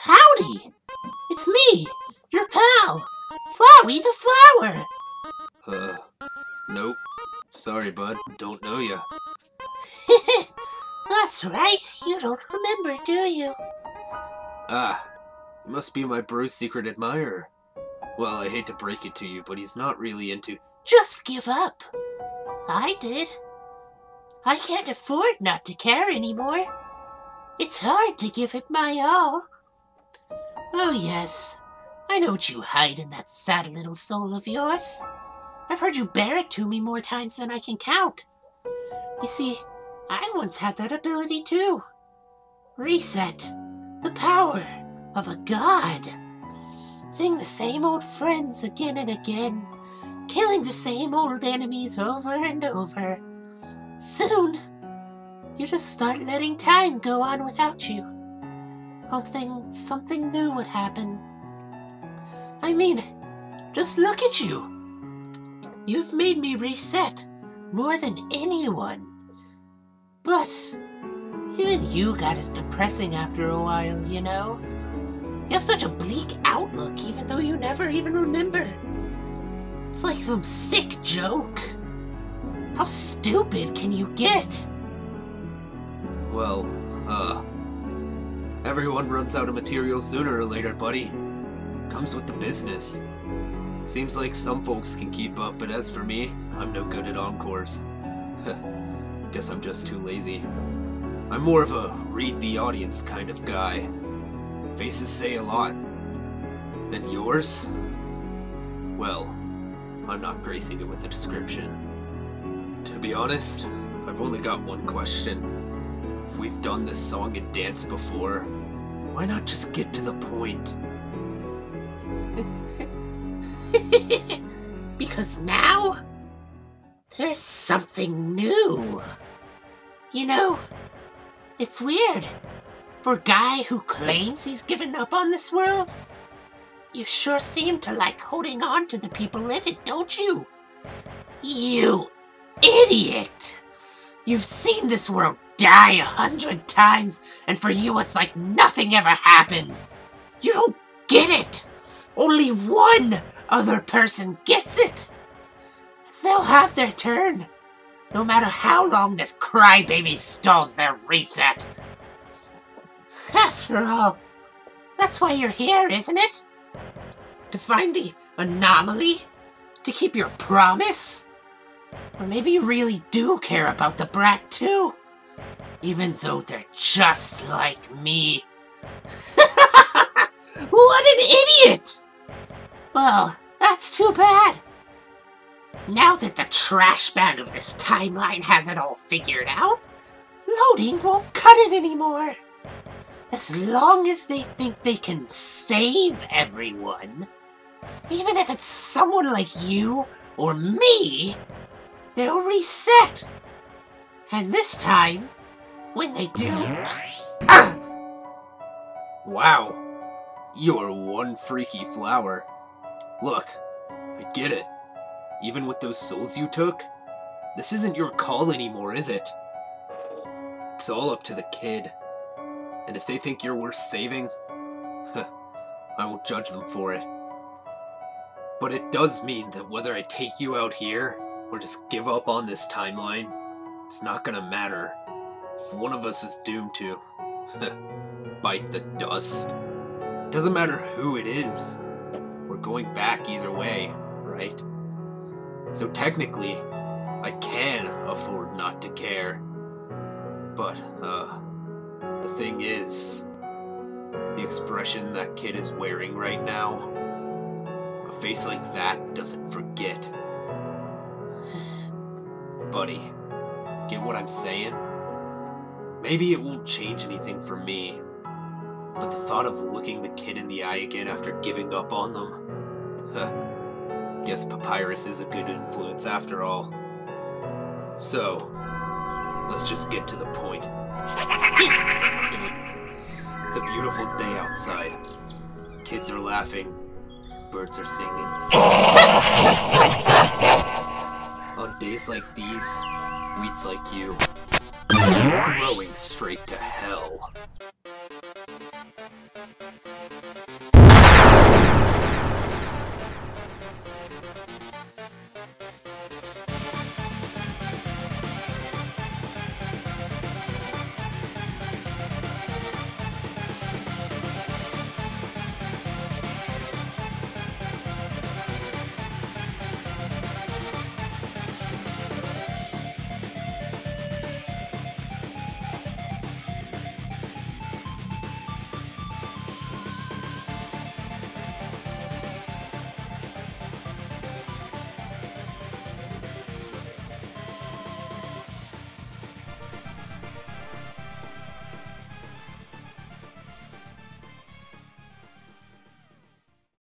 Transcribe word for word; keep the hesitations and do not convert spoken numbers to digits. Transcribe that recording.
Howdy! It's me, your pal, Flowey the Flower! Uh, nope. Sorry, bud. Don't know ya. That's right. You don't remember, do you? Ah, you must be my bro's secret admirer. Well, I hate to break it to you, but he's not really into— Just give up! I did. I can't afford not to care anymore. It's hard to give it my all. Oh yes, I know what you hide in that sad little soul of yours. I've heard you bear it to me more times than I can count. You see, I once had that ability too. Reset. The power of a god. Seeing the same old friends again and again. Killing the same old enemies over and over. Soon, you just start letting time go on without you. Hoping something new would happen. I mean, just look at you. You've made me reset more than anyone. But even you got it depressing after a while, you know? You have such a bleak outlook even though you never even remember. It's like some sick joke. How stupid can you get? Well, uh... everyone runs out of material sooner or later, buddy. Comes with the business. Seems like some folks can keep up, but as for me, I'm no good at encores. Guess I'm just too lazy. I'm more of a read-the-audience kind of guy. Faces say a lot. And yours? Well, I'm not gracing it with a description. To be honest, I've only got one question. If we've done this song and dance before, why not just get to the point? Because now, there's something new. You know, it's weird. For a guy who claims he's given up on this world, you sure seem to like holding on to the people in it, don't you? You idiot! You've seen this world die a hundred times, and for you it's like nothing ever happened. You don't get it! Only one other person gets it! And they'll have their turn, no matter how long this crybaby stalls their reset. After all, that's why you're here, isn't it? To find the anomaly? To keep your promise? Or maybe you really do care about the brat too? Even though they're just like me. What an idiot! Well, that's too bad. Now that the trash bag of this timeline has it all figured out, loading won't cut it anymore. As long as they think they can save everyone, even if it's someone like you or me, they'll reset. And this time, when they do... Uh, wow, you are one freaky flower. Look, I get it. Even with those souls you took, this isn't your call anymore, is it? It's all up to the kid. And if they think you're worth saving, huh, I won't judge them for it. But it does mean that whether I take you out here, or just give up on this timeline, it's not gonna matter. If one of us is doomed to, huh, bite the dust, it doesn't matter who it is. Going back either way, right? So technically, I can afford not to care. But, uh, the thing is, the expression that kid is wearing right now, a face like that doesn't forget. Buddy, get what I'm saying? Maybe it won't change anything for me, but the thought of looking the kid in the eye again after giving up on them, huh, guess Papyrus is a good influence after all. So, let's just get to the point. It's a beautiful day outside. Kids are laughing, birds are singing. On days like these, weeds like you. Growing straight to hell.